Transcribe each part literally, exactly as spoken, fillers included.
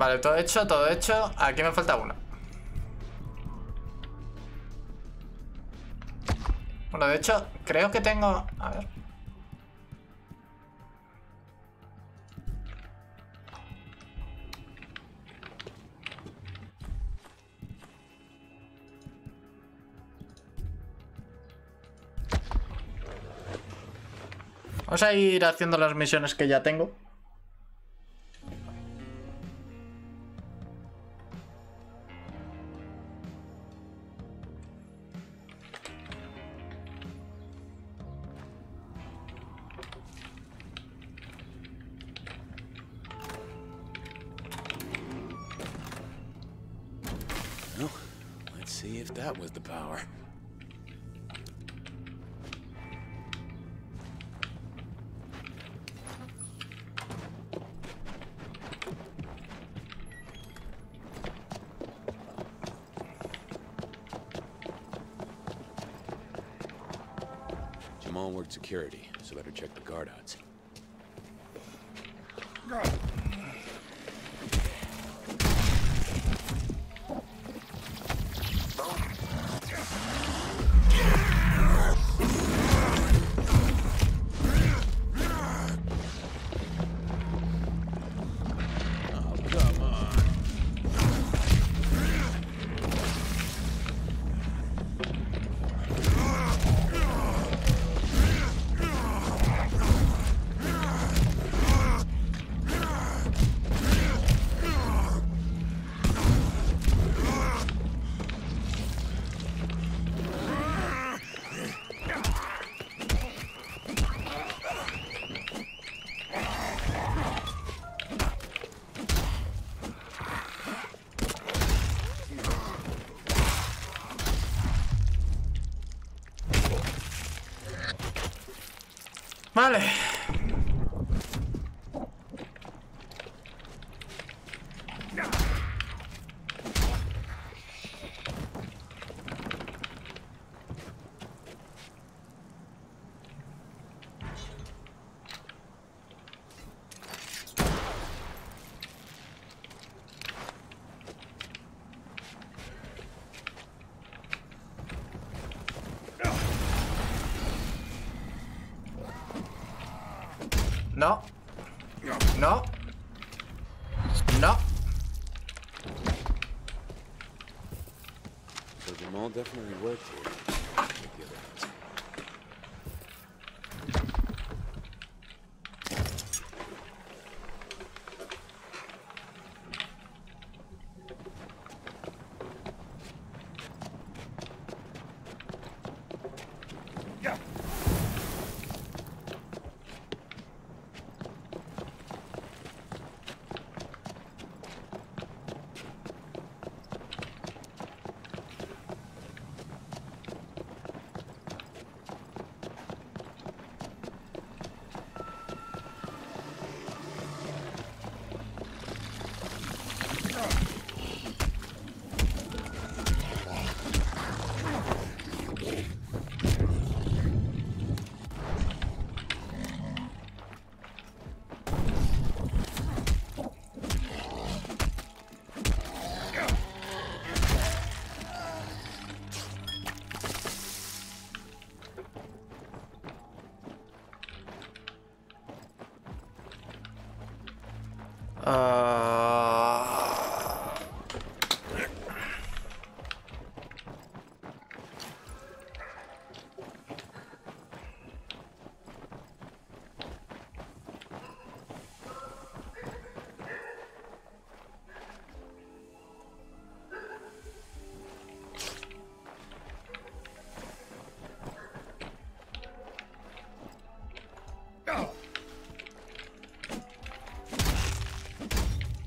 Vale, todo hecho, todo hecho. Aquí me falta una. Bueno, de hecho, creo que tengo... A ver. Vamos a ir haciendo las misiones que ya tengo. Jamal worked security, so better check the guard odds. Vale. No, no, no. So Jamal definitely worked here.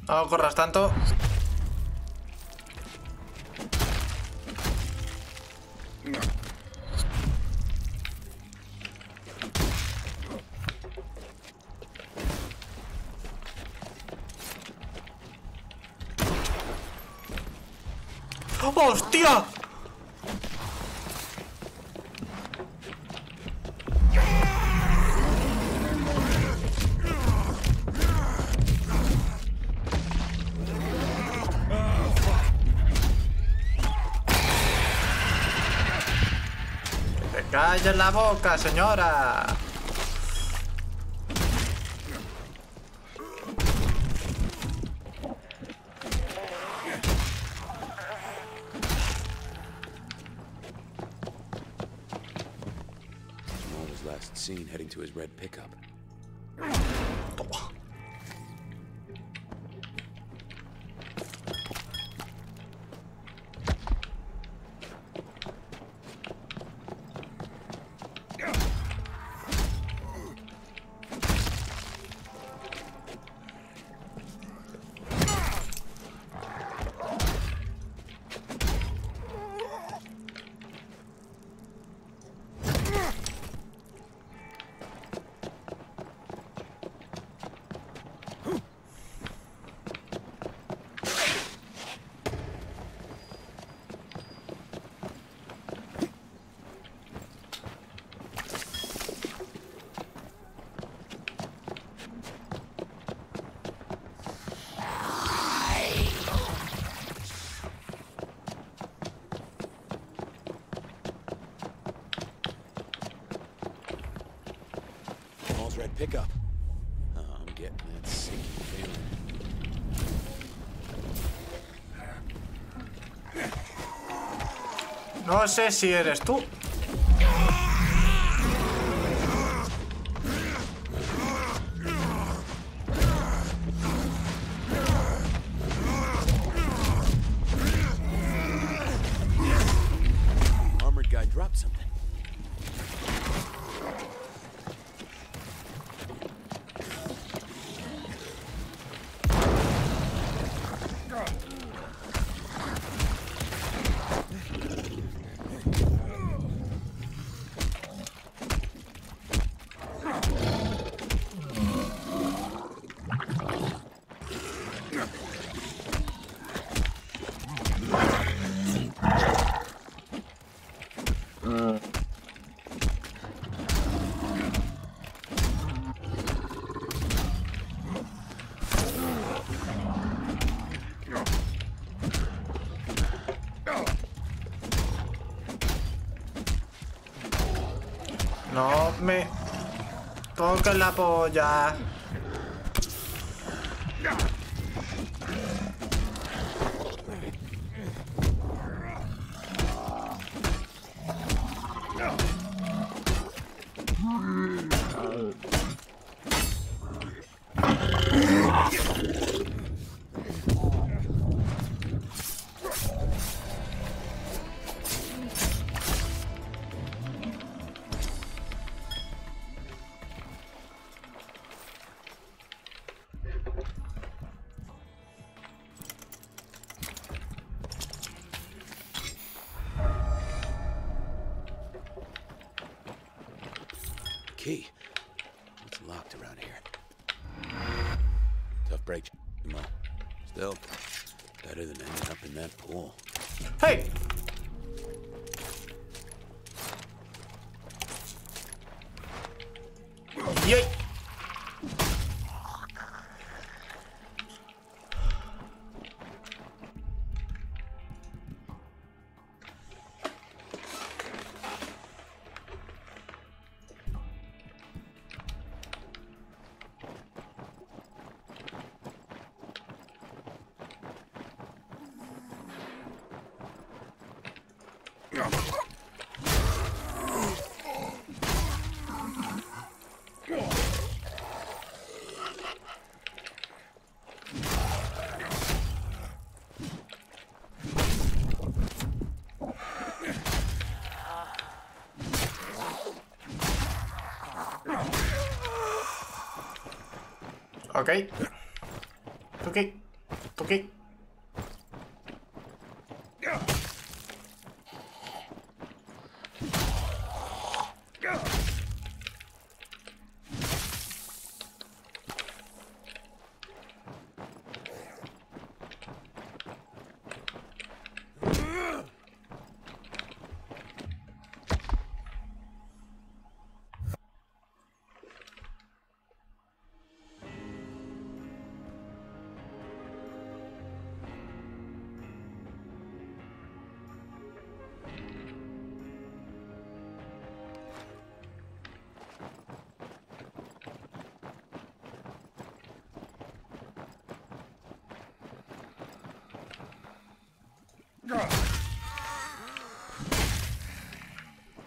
No corras tanto. ¡Hostia! Yeah. ¡Calla la boca, señora! Jamal was last seen heading to his red pickup. Red pickup. Oh, I'm getting that sick feeling. No sé si eres tú. Armored guy dropped something. No me toques la polla. Key. It's locked around here. Tough break, Jamal. Still, better than ending up in that pool. Hey! Yay! Ok, ok, ok.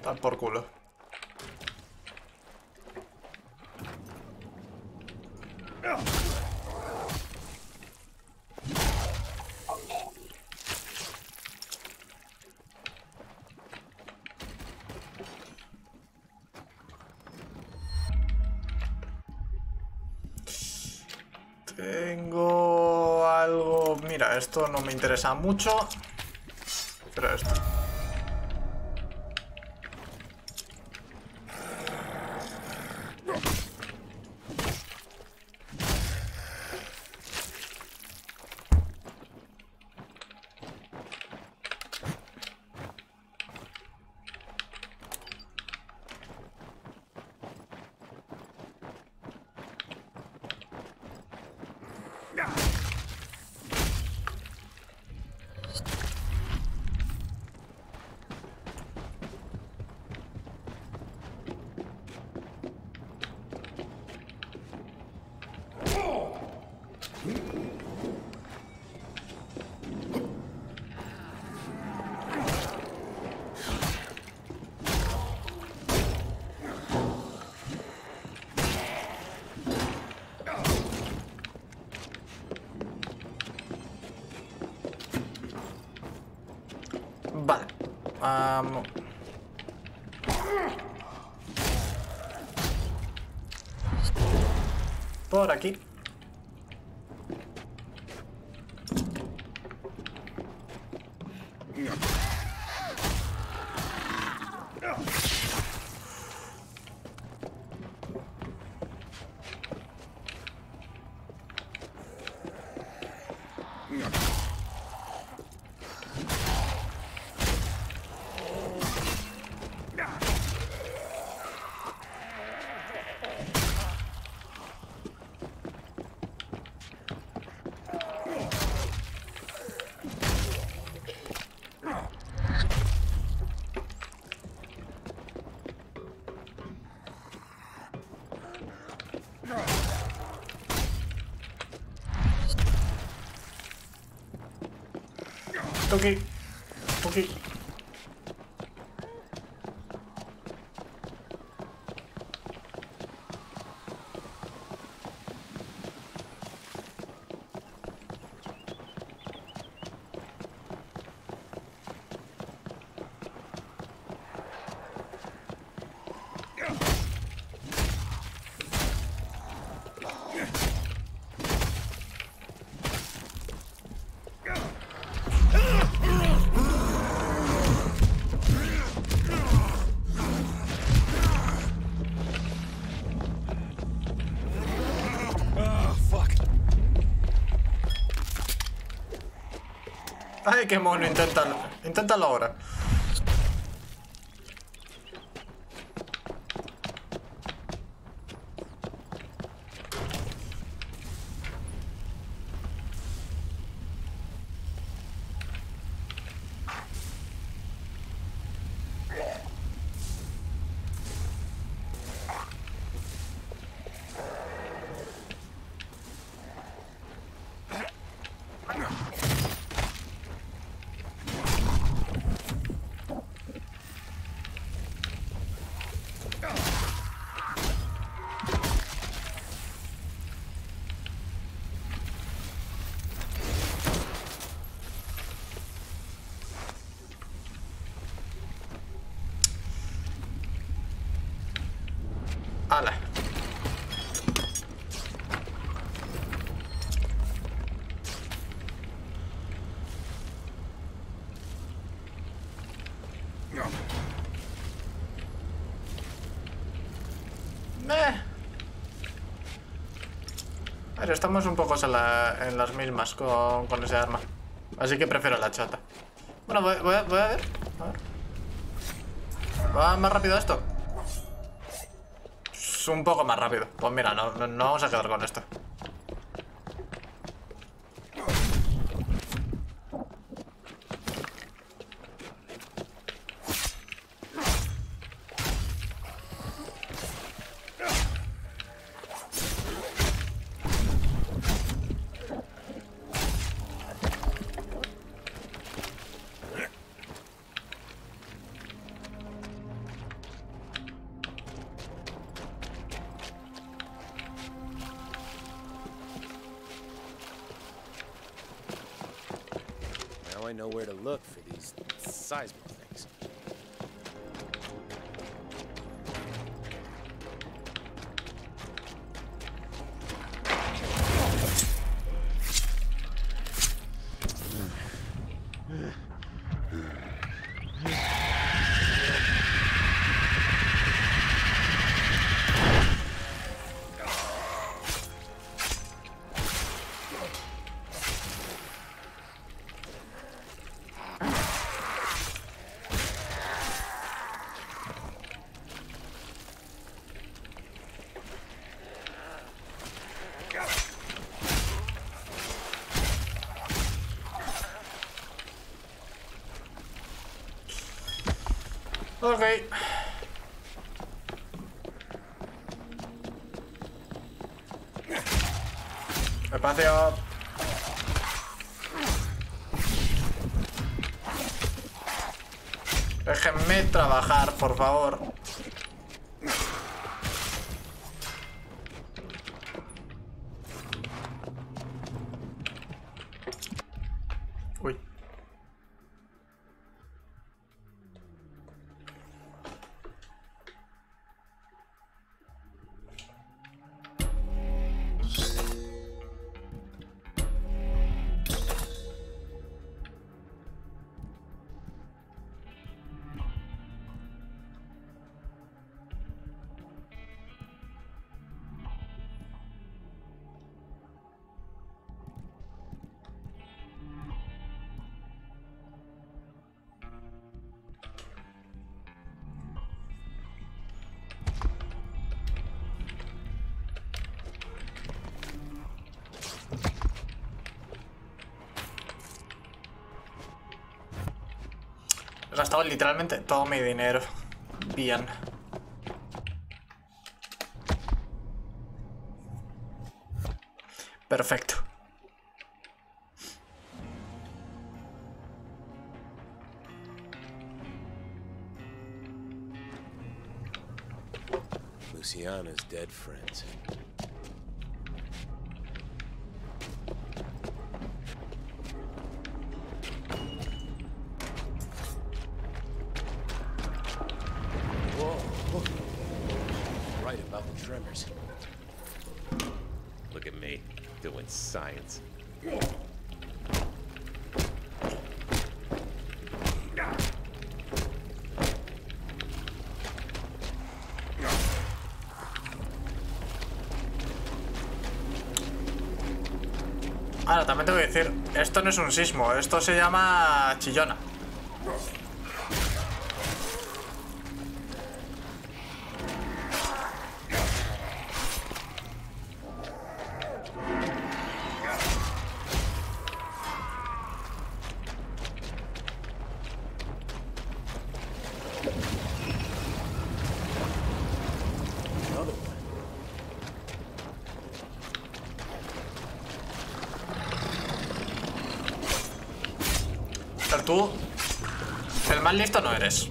Tan por culo. Tengo algo... Mira, esto no me interesa mucho. Pero esto... Vale. Um... Por aquí. Toki, Toki. Ay, qué mono, inténtalo. Inténtalo ahora. Pero estamos un poco en, la, en las mismas con, con ese arma. Así que prefiero la chata. Bueno, voy, voy, a, voy a ver. A ver. ¿Va más rápido esto? Es un poco más rápido. Pues mira, no, no, no vamos a quedar con esto. now I know where to look for these seismic things. Okay. I pass it up. Déjenme trabajar, por favor. He gastado literalmente todo mi dinero. Bien. Perfecto. Luciana's dead friends. Look at me, doing science. Ahora, también tengo que decir, esto no es un sismo, esto se llama chillona. Tú, el más listo no eres.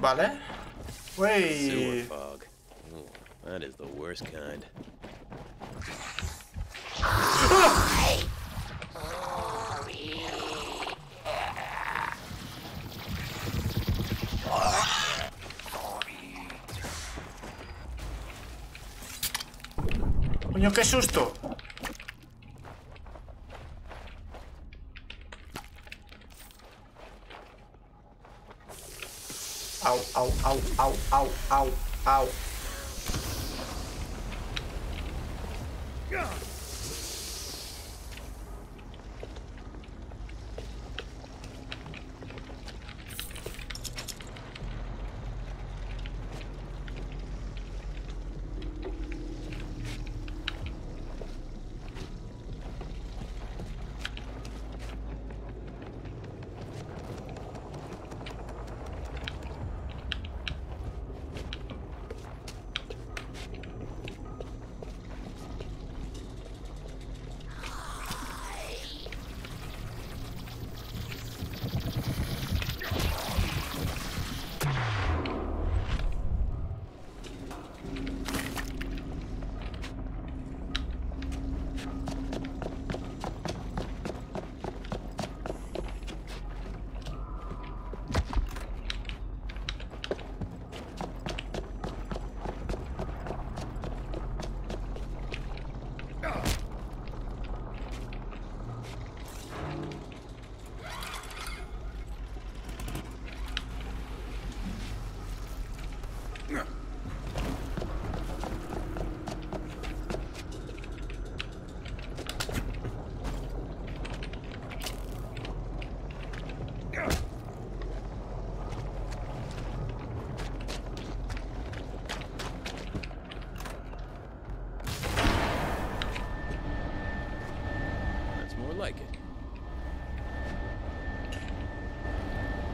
Vale. Wait. Sewer fog. Oh, that is the worst kind. Coño, qué susto. Au, au, au, au, au, au, au.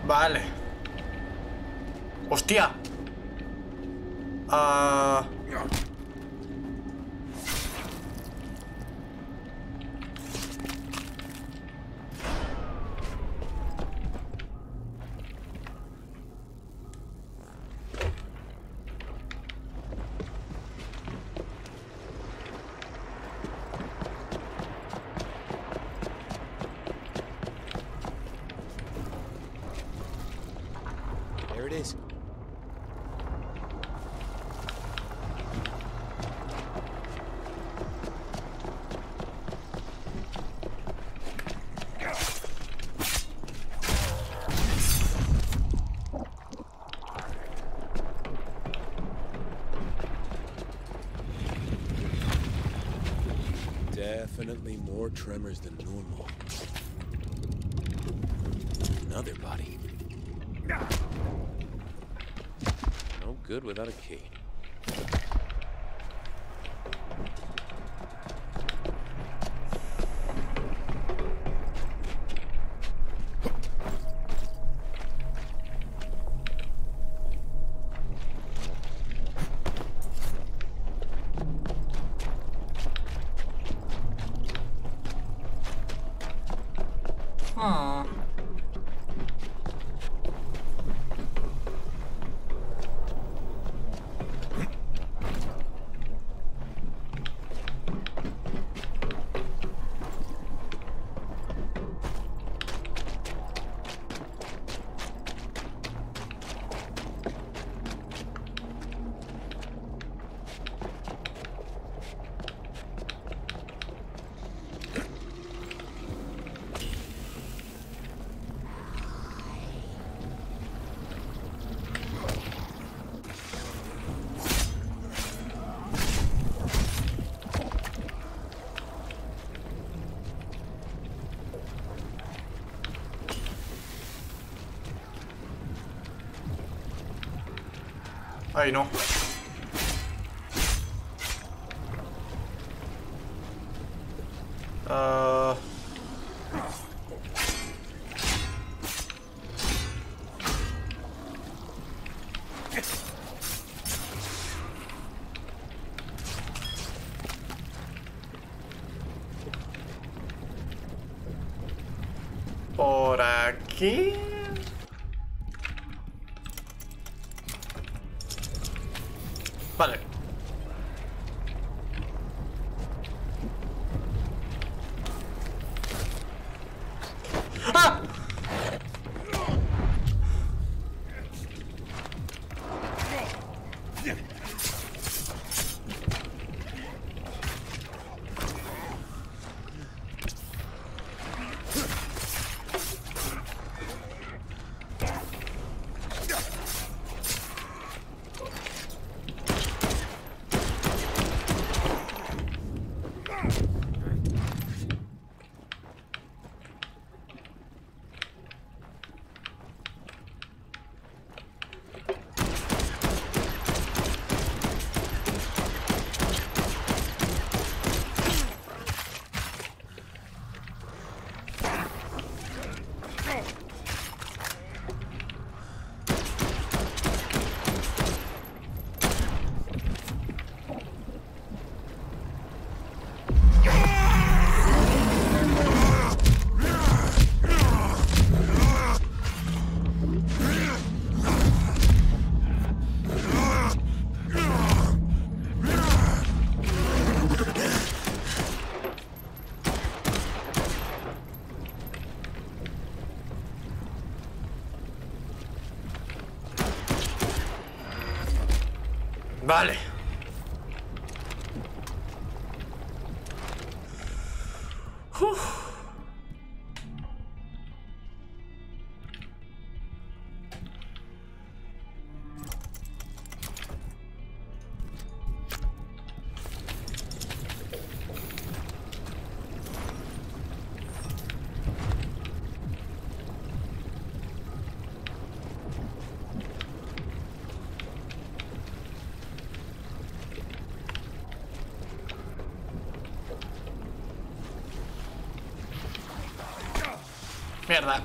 Vale. ¡Hostia! Ah... Definitely more tremors than normal. Another body. No good without a key. Ay, no. Uh... Por aquí... Vale. ¡Ah! Vale. Uf. Mierda.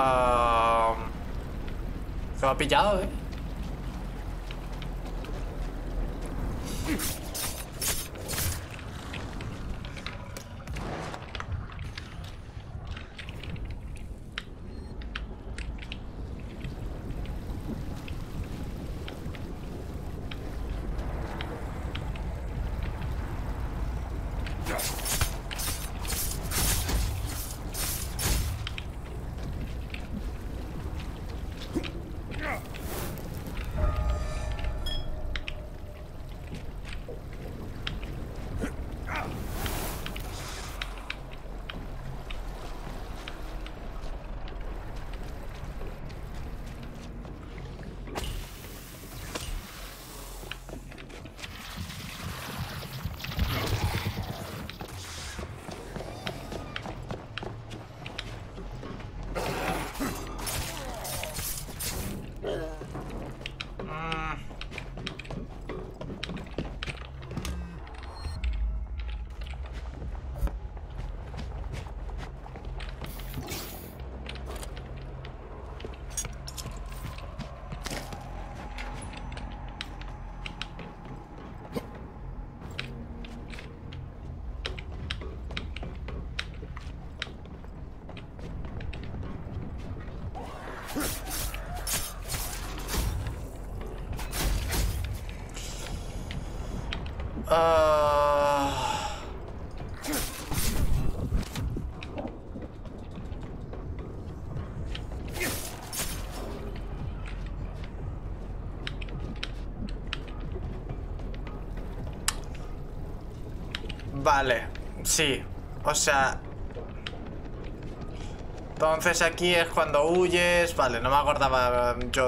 Um, se me ha pillado, eh. Vale, sí, o sea, entonces aquí es cuando huyes. Vale, no me acordaba yo de